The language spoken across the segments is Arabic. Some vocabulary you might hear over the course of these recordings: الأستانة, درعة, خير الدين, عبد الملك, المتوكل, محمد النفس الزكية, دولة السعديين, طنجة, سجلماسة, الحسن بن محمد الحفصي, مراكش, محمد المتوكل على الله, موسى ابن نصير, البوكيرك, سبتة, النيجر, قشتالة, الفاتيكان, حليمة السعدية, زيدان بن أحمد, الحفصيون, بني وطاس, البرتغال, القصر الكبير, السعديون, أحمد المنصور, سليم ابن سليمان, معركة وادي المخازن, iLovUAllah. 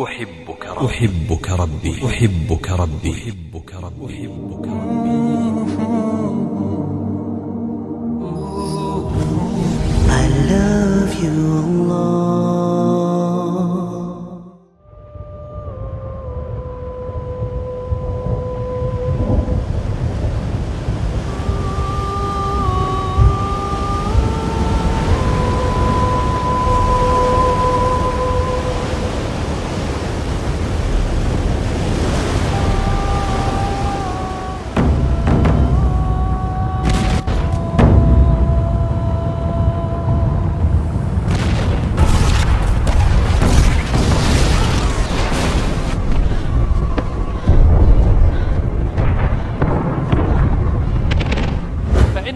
أحبك ربي أحبك ربي أحبك ربي أحبك ربي أحبك ربي I love you Allah.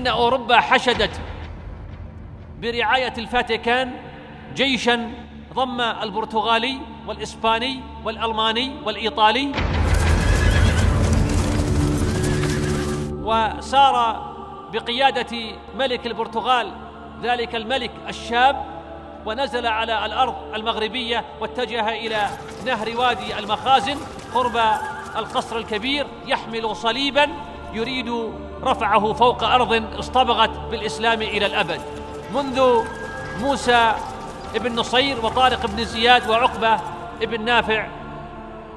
أوروبا حشدت برعاية الفاتيكان جيشاً ضم البرتغالي والإسباني والألماني والإيطالي، وسار بقيادة ملك البرتغال ذلك الملك الشاب ونزل على الأرض المغربية واتجه إلى نهر وادي المخازن قرب القصر الكبير يحمل صليباً يريد رفعه فوق أرض اصطبغت بالإسلام إلى الأبد منذ موسى ابن نصير وطارق بن زياد وعقبة ابن نافع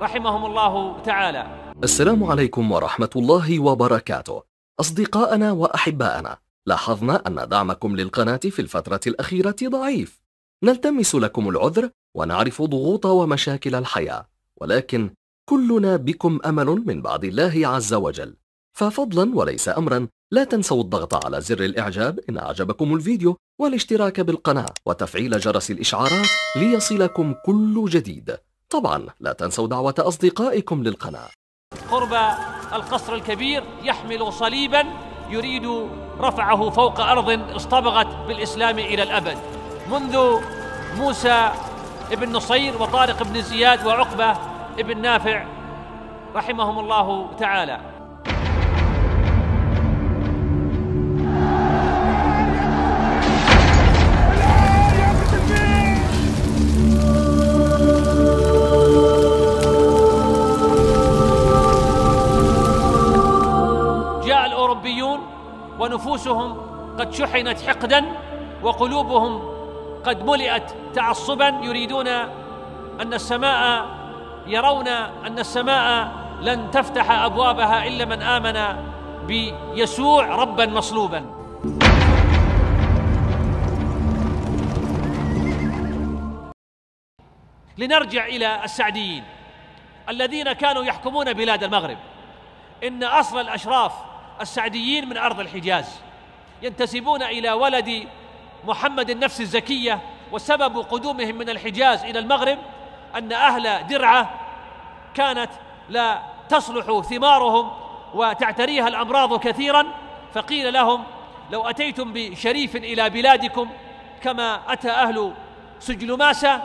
رحمهم الله تعالى. السلام عليكم ورحمة الله وبركاته. أصدقائنا وأحبائنا، لاحظنا أن دعمكم للقناة في الفترة الأخيرة ضعيف. نلتمس لكم العذر ونعرف ضغوط ومشاكل الحياة، ولكن كلنا بكم أمل من بعد الله عز وجل، ففضلا وليس أمرا لا تنسوا الضغط على زر الإعجاب إن أعجبكم الفيديو والاشتراك بالقناة وتفعيل جرس الإشعارات ليصلكم كل جديد. طبعا لا تنسوا دعوة أصدقائكم للقناة. قرب القصر الكبير يحمل صليبا يريد رفعه فوق أرض اصطبغت بالإسلام إلى الأبد منذ موسى ابن نصير وطارق بن زياد وعقبة ابن نافع رحمهم الله تعالى. ونفوسهم قد شحنت حقداً وقلوبهم قد ملئت تعصباً، يريدون أن السماء يرون أن السماء لن تفتح أبوابها إلا من آمن بيسوع رباً مصلوباً. لنرجع إلى السعديين الذين كانوا يحكمون بلاد المغرب. إن أصل الأشراف السعديين من أرض الحجاز، ينتسبون إلى ولد محمد النفس الزكية، وسبب قدومهم من الحجاز إلى المغرب أن أهل درعة كانت لا تصلح ثمارهم وتعتريها الأمراض كثيرا، فقيل لهم لو أتيتم بشريف إلى بلادكم كما أتى أهل سجلماسة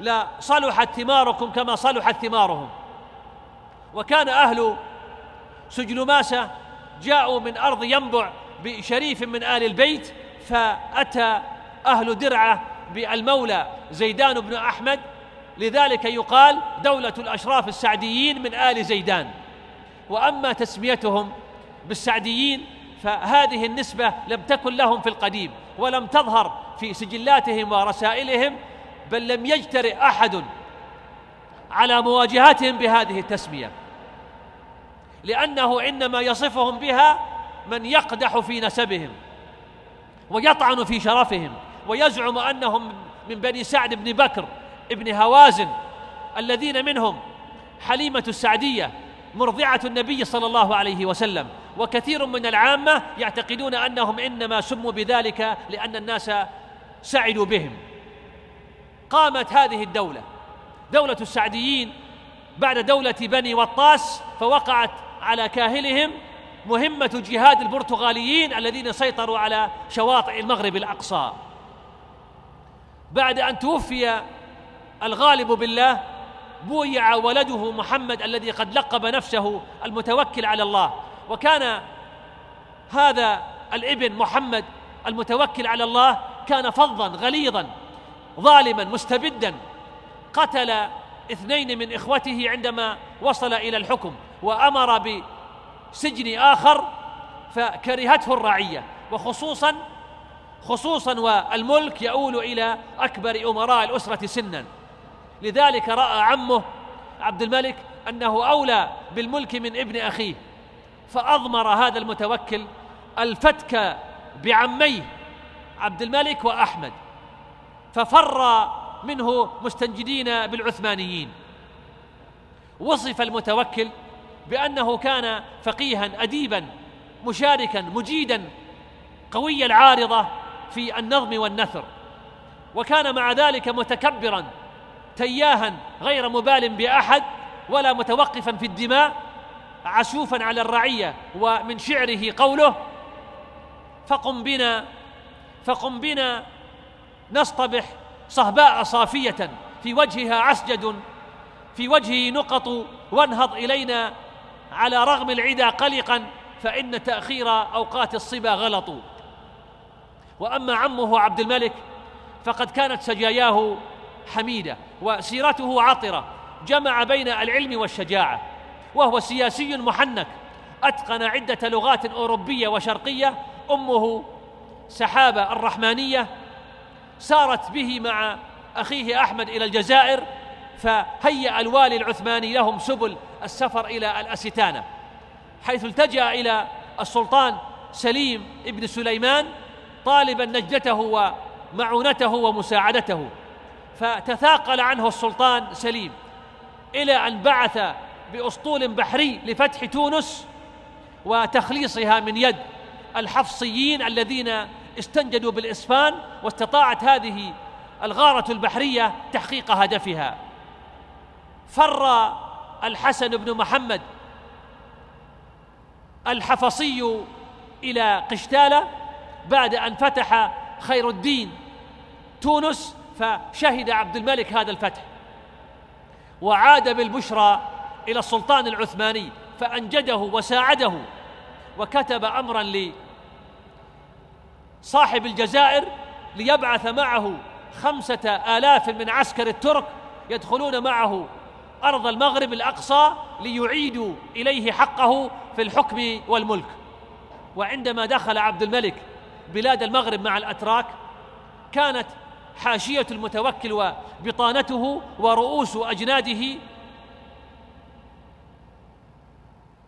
لا صلحت ثماركم كما صلحت ثمارهم. وكان أهل سجلماسة جاءوا من أرض ينبع بشريف من آل البيت، فأتى أهل درعة بالمولى زيدان بن أحمد، لذلك يقال دولة الأشراف السعديين من آل زيدان. وأما تسميتهم بالسعديين فهذه النسبة لم تكن لهم في القديم ولم تظهر في سجلاتهم ورسائلهم، بل لم يجترئ أحد على مواجهتهم بهذه التسمية، لأنه إنما يصفهم بها من يقدح في نسبهم ويطعن في شرفهم ويزعم أنهم من بني سعد بن بكر ابن هوازن، الذين منهم حليمة السعدية مرضعة النبي صلى الله عليه وسلم. وكثير من العامة يعتقدون أنهم إنما سموا بذلك لأن الناس سعدوا بهم. قامت هذه الدولة، دولة السعديين، بعد دولة بني وطاس، فوقعت على كاهلهم مهمة جهاد البرتغاليين الذين سيطروا على شواطئ المغرب الأقصى. بعد أن توفي الغالب بالله بويع ولده محمد الذي قد لقب نفسه المتوكل على الله، وكان هذا الابن محمد المتوكل على الله كان فظا غليظا ظالما مستبدا، قتل اثنين من إخوته عندما وصل إلى الحكم وأمر بسجن آخر فكرهته الرعية، خصوصا والملك يؤول إلى أكبر أمراء الأسرة سنا، لذلك رأى عمه عبد الملك أنه أولى بالملك من ابن أخيه، فأضمر هذا المتوكل الفتك بعميه عبد الملك وأحمد، ففر منه مستنجدين بالعثمانيين. وصف المتوكل بأنه كان فقيها أديبا مشاركا مجيدا قوي العارضة في النظم والنثر، وكان مع ذلك متكبرا تياها غير مبال بأحد ولا متوقفا في الدماء، عسوفا على الرعية، ومن شعره قوله: فقم بنا نصطبح صهباء صافية في وجهها عسجد، في وجهه نقط، وانهض إلينا على رغم العدا قلقا، فإن تأخير أوقات الصبا غلط. وأما عمه عبد الملك فقد كانت سجاياه حميدة وسيرته عطرة، جمع بين العلم والشجاعة، وهو سياسي محنك أتقن عدة لغات أوروبية وشرقية، أمه سحابة الرحمانية، سارت به مع أخيه أحمد إلى الجزائر، فهيأ الوالي العثماني لهم سبل السفر إلى الأستانة، حيث التجأ إلى السلطان سليم ابن سليمان طالبا نجدته ومعونته ومساعدته، فتثاقل عنه السلطان سليم إلى أن بعث بأسطول بحري لفتح تونس وتخليصها من يد الحفصيين الذين استنجدوا بالإسبان، واستطاعت هذه الغارة البحرية تحقيق هدفها. فر الحسن بن محمد الحفصي إلى قشتالة بعد أن فتح خير الدين تونس، فشهد عبد الملك هذا الفتح، وعاد بالبشرى إلى السلطان العثماني فأنجده وساعده، وكتب أمرا لصاحب الجزائر ليبعث معه 5000 من عسكر الترك يدخلون معه أرض المغرب الأقصى ليعيدوا إليه حقه في الحكم والملك. وعندما دخل عبد الملك بلاد المغرب مع الأتراك كانت حاشية المتوكل وبطانته ورؤوس أجناده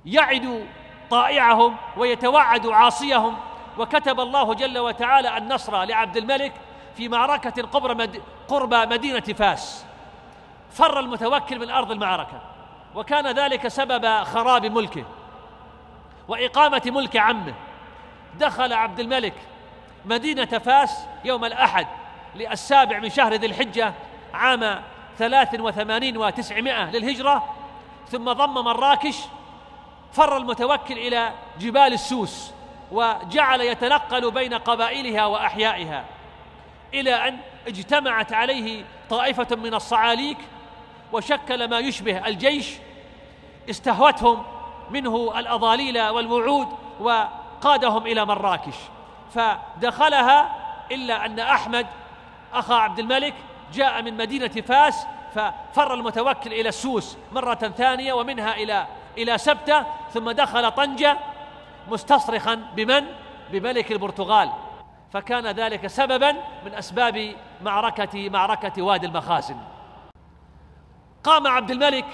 يعد طائعهم ويتوعد عاصيهم، وكتب الله جل وتعالى النصر لعبد الملك في معركة قرب مدينة فاس. فر المتوكل من أرض المعركة، وكان ذلك سبب خراب ملكه وإقامة ملك عمه. دخل عبد الملك مدينة فاس يوم الأحد للسابع من شهر ذي الحجة عام 83 و900 للهجرة، ثم ضم مراكش. فر المتوكل إلى جبال السوس وجعل يتنقل بين قبائلها وأحيائها، إلى أن اجتمعت عليه طائفة من الصعاليك وشكل ما يشبه الجيش، استهوتهم منه الأضاليل والوعود وقادهم إلى مراكش، فدخلها إلا أن أحمد أخا عبد الملك جاء من مدينة فاس، ففر المتوكل إلى السوس مرة ثانية ومنها إلى سبتة، ثم دخل طنجة مستصرخا بملك البرتغال، فكان ذلك سببا من أسباب معركة وادي المخازن. قام عبد الملك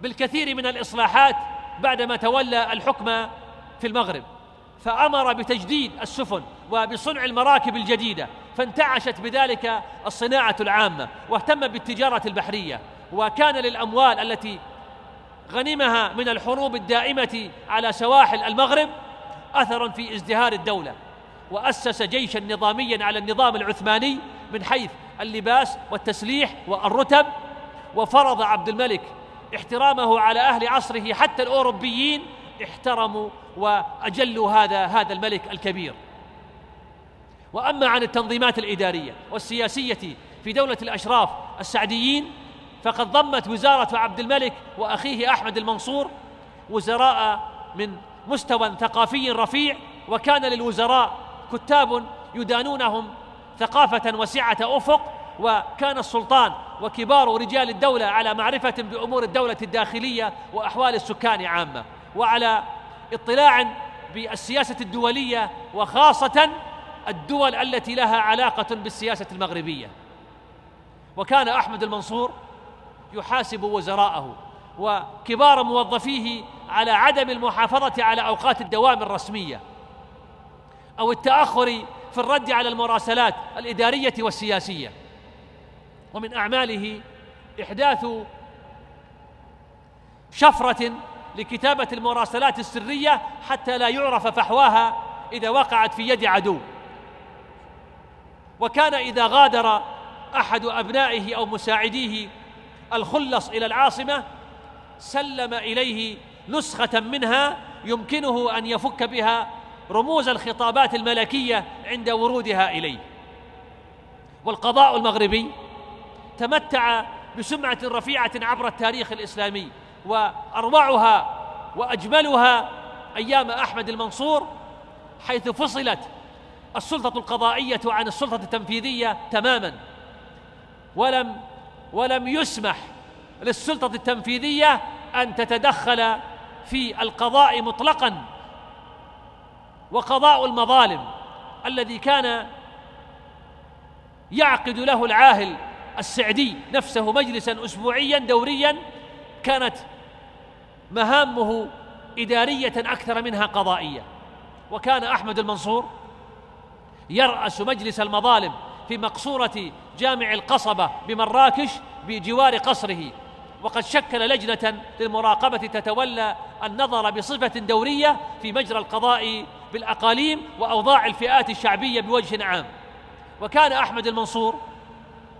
بالكثير من الإصلاحات بعدما تولى الحكم في المغرب، فأمر بتجديد السفن وبصنع المراكب الجديدة، فانتعشت بذلك الصناعة العامة، واهتم بالتجارة البحرية، وكان للأموال التي غنمها من الحروب الدائمة على سواحل المغرب أثر في ازدهار الدولة، وأسس جيشا نظاميا على النظام العثماني من حيث اللباس والتسليح والرتب، وفرض عبد الملك احترامه على أهل عصره، حتى الأوروبيين احترموا وأجلوا هذا الملك الكبير. وأما عن التنظيمات الإدارية والسياسية في دولة الأشراف السعديين، فقد ضمت وزارة عبد الملك وأخيه أحمد المنصور وزراء من مستوى ثقافي رفيع، وكان للوزراء كتاب يدانونهم ثقافة وسعة أفق، وكان السلطان وكبار رجال الدولة على معرفة بأمور الدولة الداخلية وأحوال السكان عامة، وعلى اطلاع بالسياسة الدولية، وخاصة الدول التي لها علاقة بالسياسة المغربية. وكان أحمد المنصور يحاسب وزراءه وكبار موظفيه على عدم المحافظة على أوقات الدوام الرسمية أو التأخر في الرد على المراسلات الإدارية والسياسية. ومن أعماله إحداث شفرة لكتابة المراسلات السرية حتى لا يعرف فحواها إذا وقعت في يد عدو. وكان إذا غادر أحد أبنائه أو مساعديه الخلص إلى العاصمة سلم إليه نسخة منها يمكنه أن يفك بها رموز الخطابات الملكية عند ورودها إليه. والقضاء المغربي تمتع بسمعة رفيعة عبر التاريخ الإسلامي، وأروعها وأجملها أيام أحمد المنصور، حيث فصلت السلطة القضائية عن السلطة التنفيذية تماما، ولم يسمح للسلطة التنفيذية أن تتدخل في القضاء مطلقا. وقضاء المظالم الذي كان يعقد له العاهل السعدي نفسه مجلسا أسبوعيا دوريا كانت مهامه إدارية أكثر منها قضائية. وكان أحمد المنصور يرأس مجلس المظالم في مقصورة جامع القصبة بمراكش بجوار قصره، وقد شكل لجنة للمراقبة تتولى النظر بصفة دورية في مجرى القضاء بالأقاليم وأوضاع الفئات الشعبية بوجه عام. وكان أحمد المنصور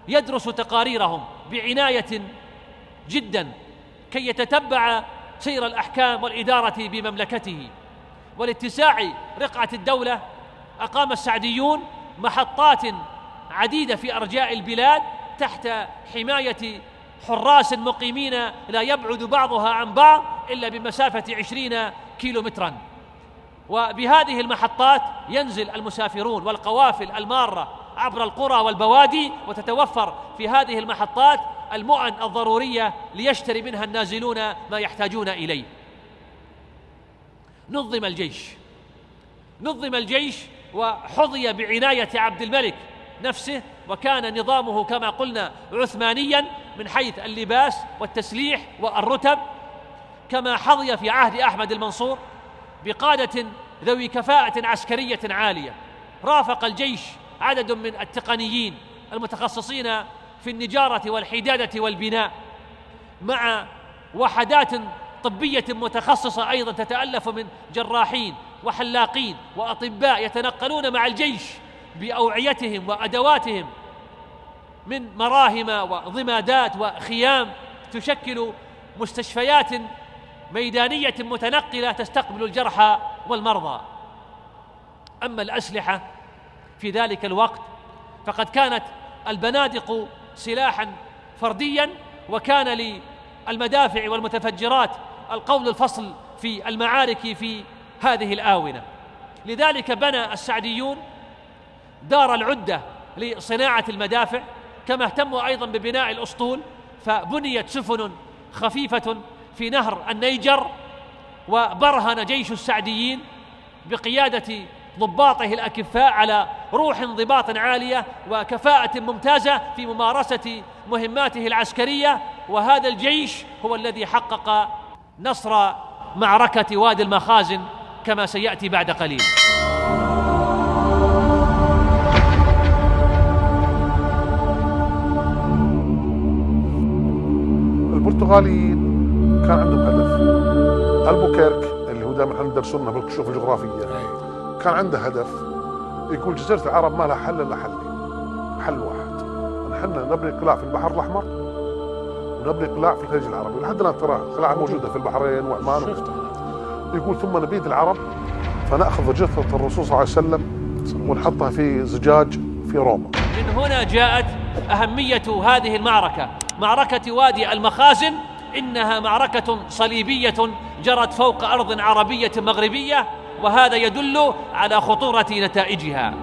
يدرس تقاريرهم بعناية جدا كي يتتبع سير الأحكام والإدارة بمملكته. ولاتساع رقعة الدولة أقام السعديون محطات عديدة في أرجاء البلاد تحت حماية حراس مقيمين لا يبعد بعضها عن بعض إلا بمسافة 20 كيلومترا، وبهذه المحطات ينزل المسافرون والقوافل المارة عبر القرى والبوادي، وتتوفر في هذه المحطات المؤن الضرورية ليشتري منها النازلون ما يحتاجون إليه. نظم الجيش وحظي بعناية عبد الملك نفسه، وكان نظامه كما قلنا عثمانيا من حيث اللباس والتسليح والرتب، كما حظي في عهد أحمد المنصور بقادة ذوي كفاءة عسكرية عالية. رافق الجيش عدد من التقنيين المتخصصين في النجارة والحدادة والبناء، مع وحدات طبية متخصصة أيضا تتألف من جراحين وحلاقين وأطباء يتنقلون مع الجيش بأوعيتهم وأدواتهم من مراهم وضمادات وخيام، تشكل مستشفيات ميدانية متنقلة تستقبل الجرحى والمرضى. أما الأسلحة في ذلك الوقت فقد كانت البنادق سلاحا فرديا، وكان للمدافع والمتفجرات القول الفصل في المعارك في هذه الآونة. لذلك بنى السعديون دار العدة لصناعة المدافع، كما اهتموا أيضا ببناء الأسطول، فبنيت سفن خفيفة في نهر النيجر، وبرهن جيش السعديين بقيادة ضباطه الأكفاء على روح انضباط عالية وكفاءة ممتازة في ممارسة مهماته العسكرية. وهذا الجيش هو الذي حقق نصر معركة وادي المخازن كما سيأتي بعد قليل. البرتغاليين كان عندهم هدف. البوكيرك اللي هو دائما احنا ندرسونه بالكشوف الجغرافيه كان عنده هدف، يقول جزيره العرب ما لها حل الا حل واحد، نحن نبني قلاع في البحر الاحمر ونبني قلاع في الخليج العربي، لحد الان ترى قلاع موجوده في البحرين وعمان. يقول ثم نبيد العرب فناخذ جثه الرسول صلى الله عليه وسلم ونحطها في زجاج في روما. من هنا جاءت اهميه هذه المعركه، معركه وادي المخازن، إنها معركة صليبية جرت فوق أرض عربية مغربية، وهذا يدل على خطورة نتائجها.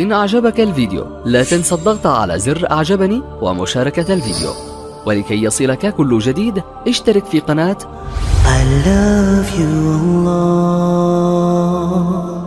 إن أعجبك الفيديو لا تنسى الضغط على زر أعجبني ومشاركة الفيديو، ولكي يصلك كل جديد اشترك في قناة iLovUAllah.